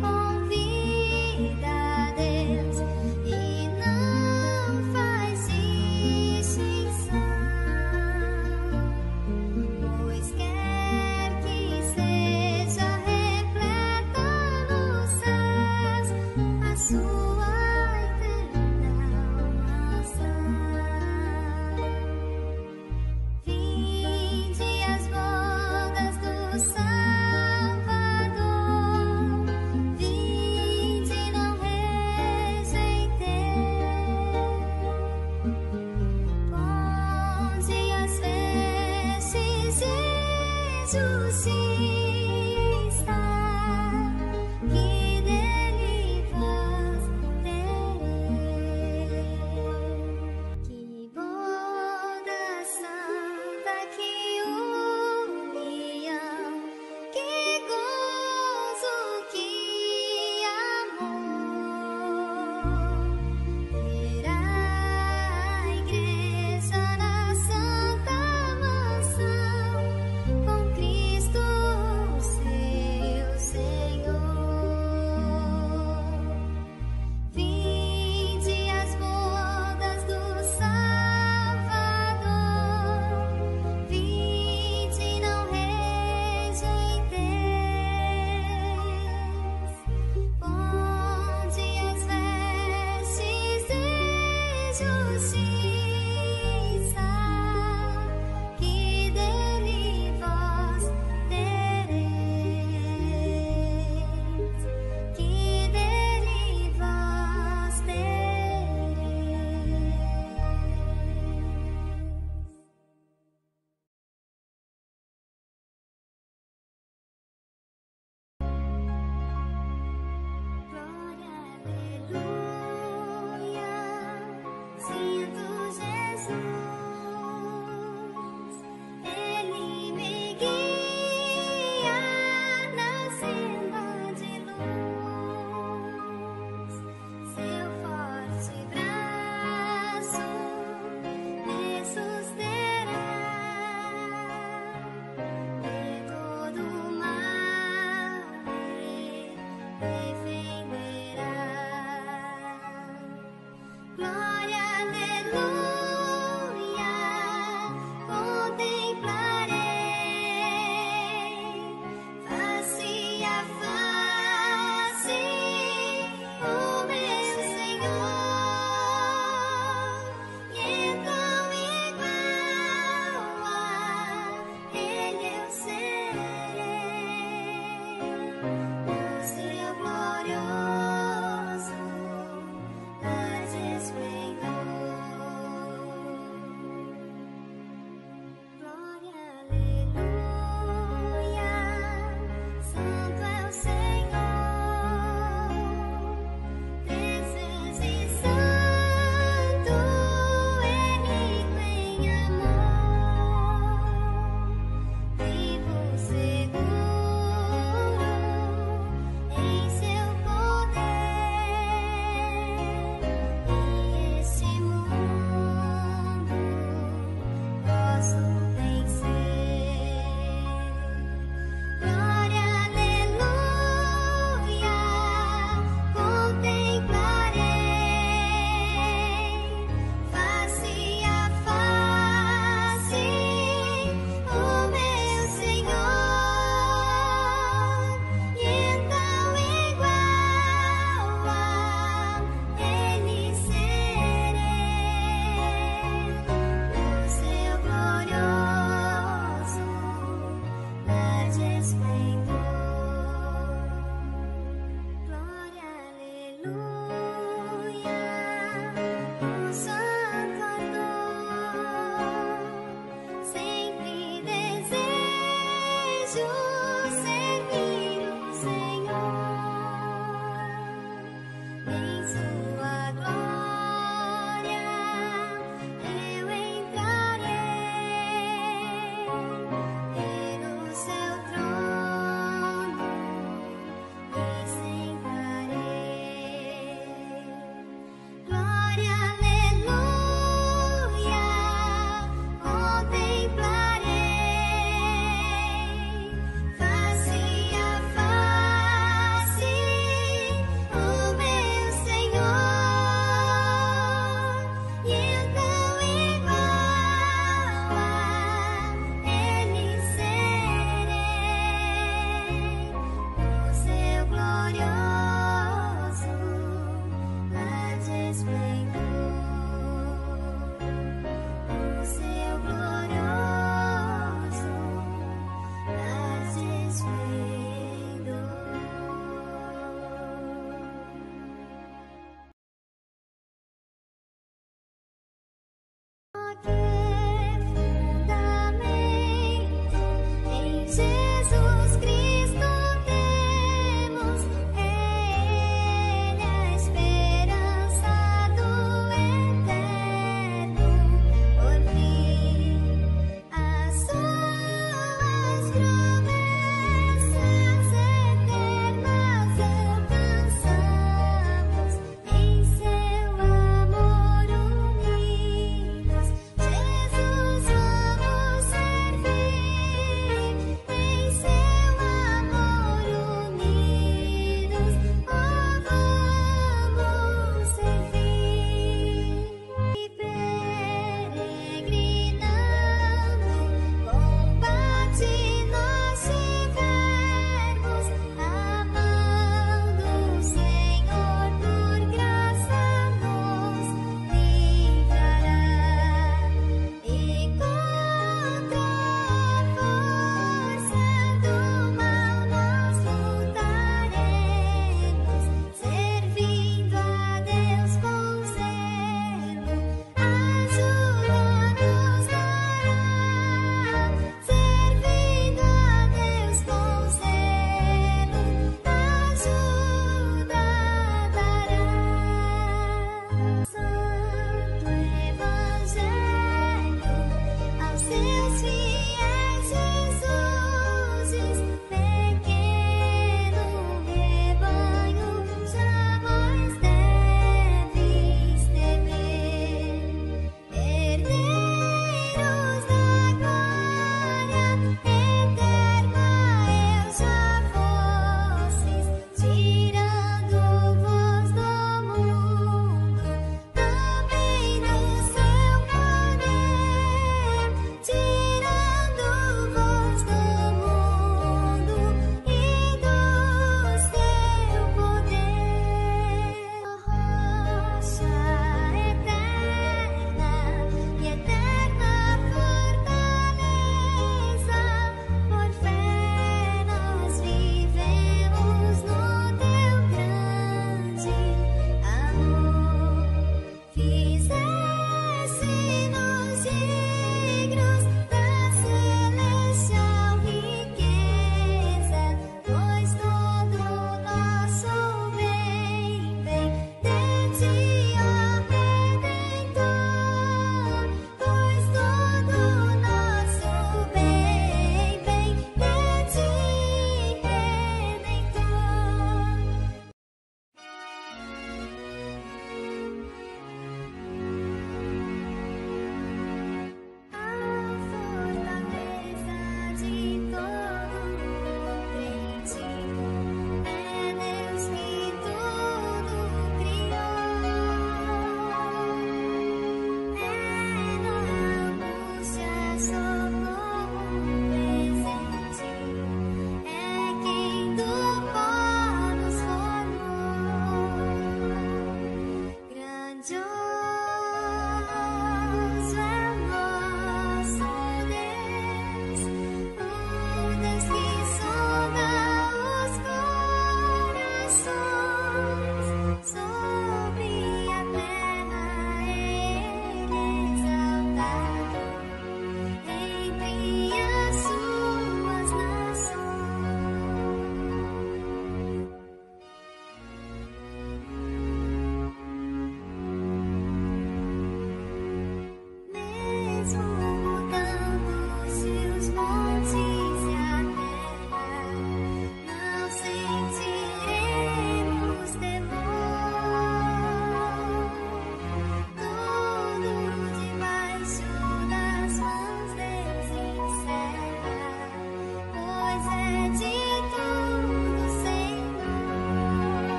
Convida a Deus e não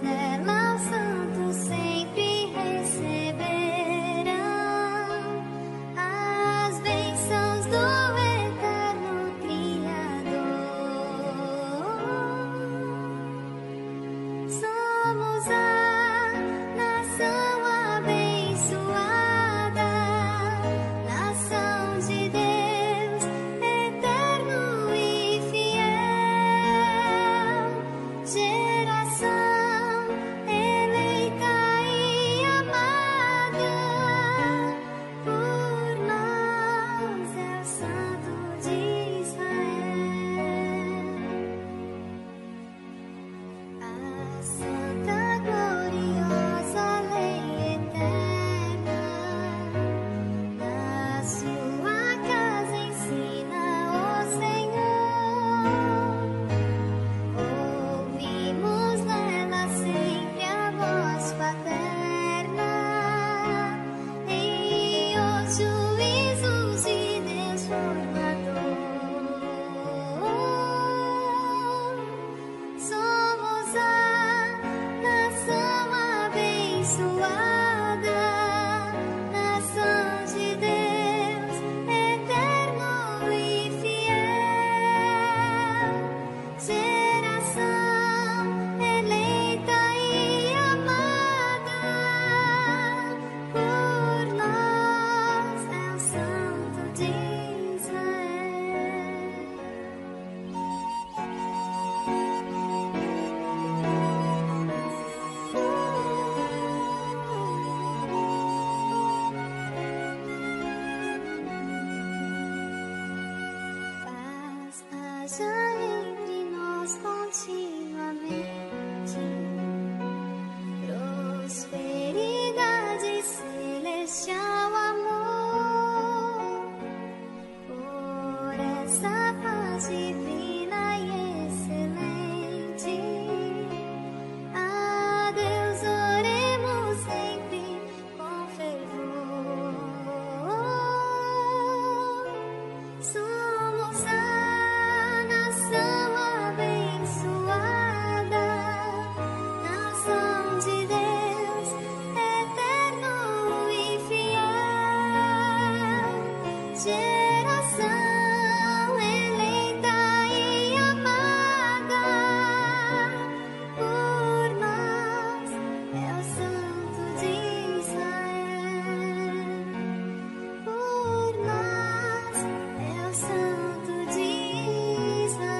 Nela o santo sempre recebe. casa entre nós continuamente, prosperidade celestial, amor, por essa paz divina e excelente, a Deus oremos sempre com fervor. Somos a nação abençoada, nação de Deus eterno e fiel, geração eleita e amada por nós, é o Santo de Israel, por nós, é o Santo de Israel.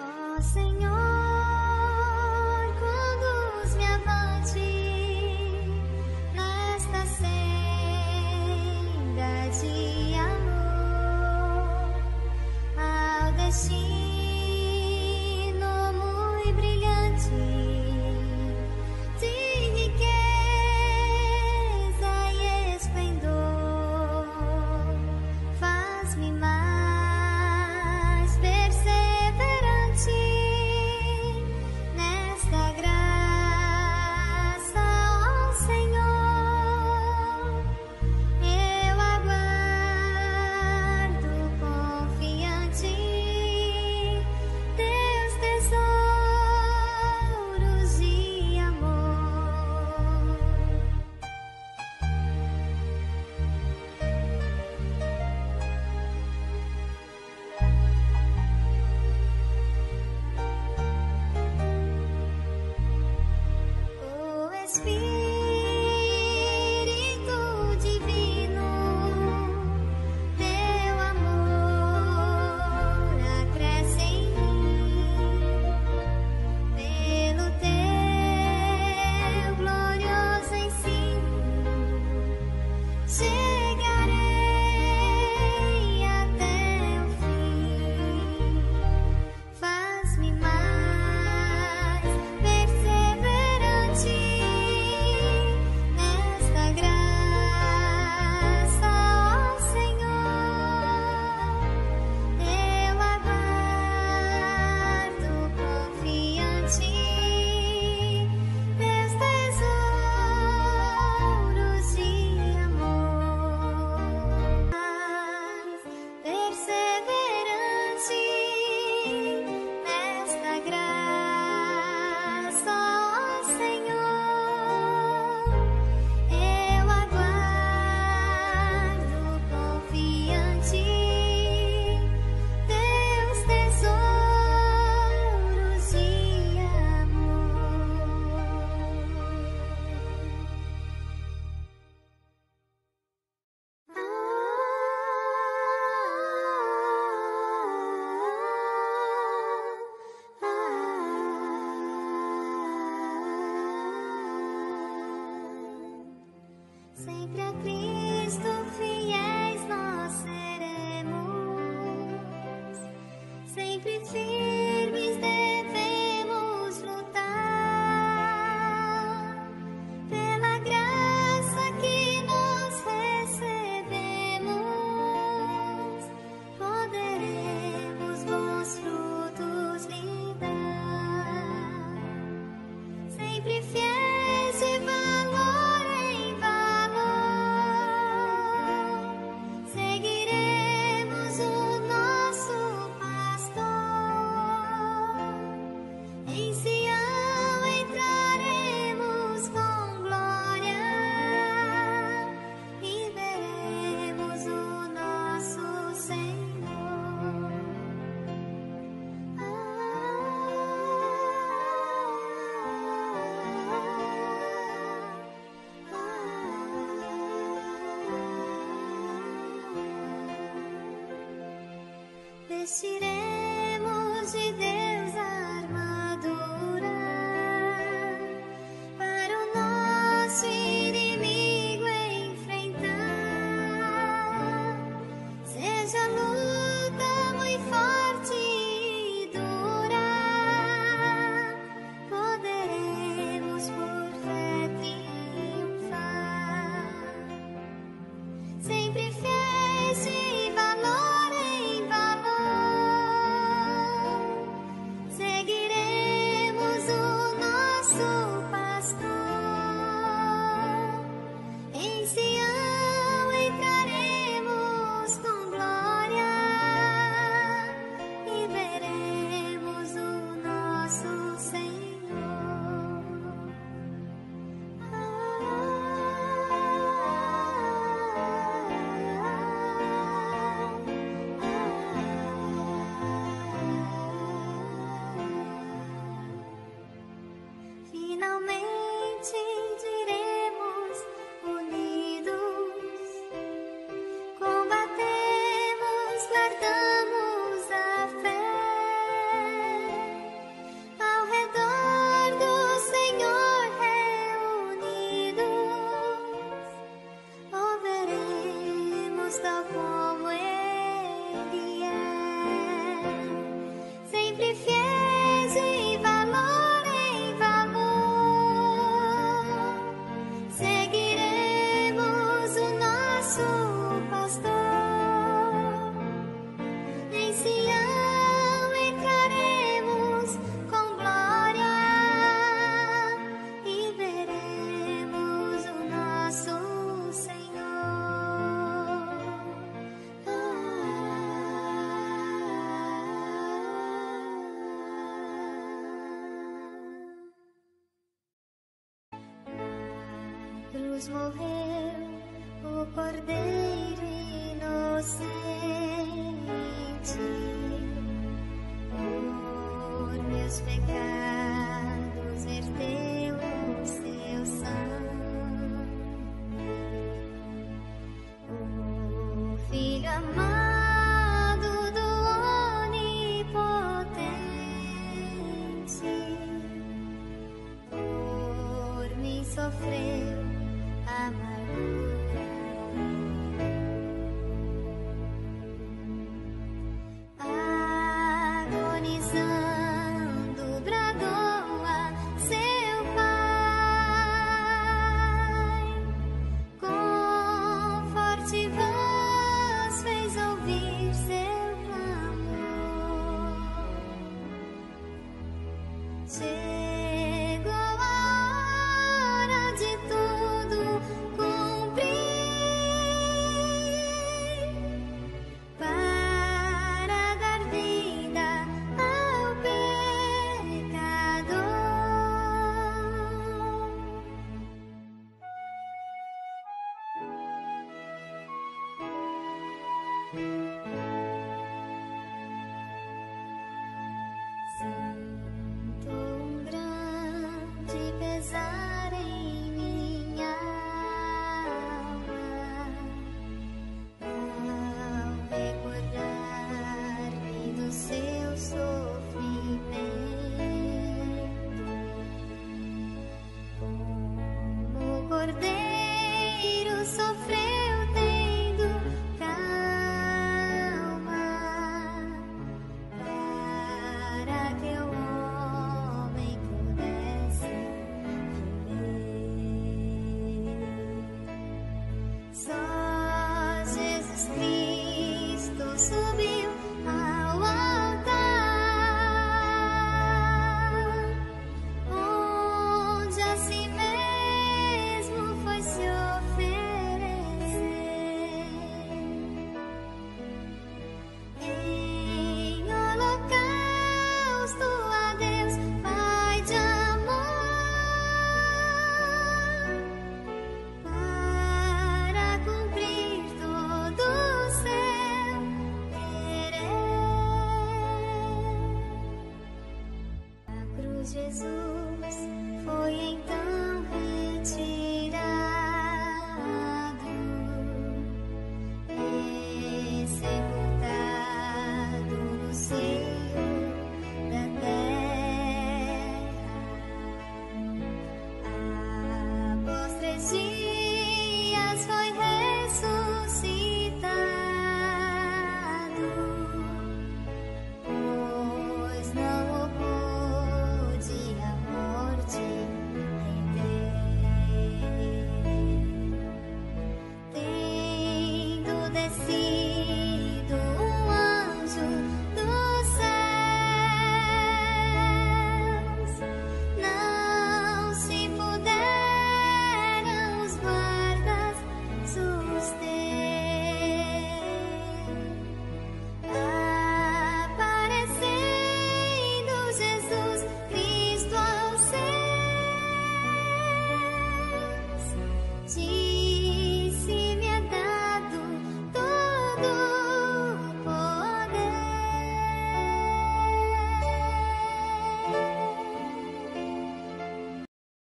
Ó Senhor, conduz-me avante nesta senda de amor ao destino muito brilhante de riqueza e esplendor. Faz-me mais perseverante nesta graça, ó Senhor. Eu aguardo confiante teus tesouros de amor. O Espírito Divino, teu amor acresce em mim, pelo teu glorioso ensino, chegarei até o fim. Faz-me mais perseverante nesta graça, ó Senhor. Eu aguardo confiante teus tesouros de amor. Perseverante nesta graça, ó Senhor. Eu aguardo confiante teus tesouros de amor. Sempre a Cristo fiéis nós seremos, sempre firmes devemos lutar, pela graça que nós recebemos, poderemos bons frutos lhe dar. Sempre fiéis de valor em valor, seguiremos o nosso pastor. Em Sião entraremos com glória e veremos o nosso Senhor. Vestiremos de Deus a Morreu o Cordeiro inocente, por meus pecados verteu o seu sangue. O Filho amado do Onipotente, por mim sofreu agonizando, bradou a seu Pai, com forte voz fez ouvir seu clamor.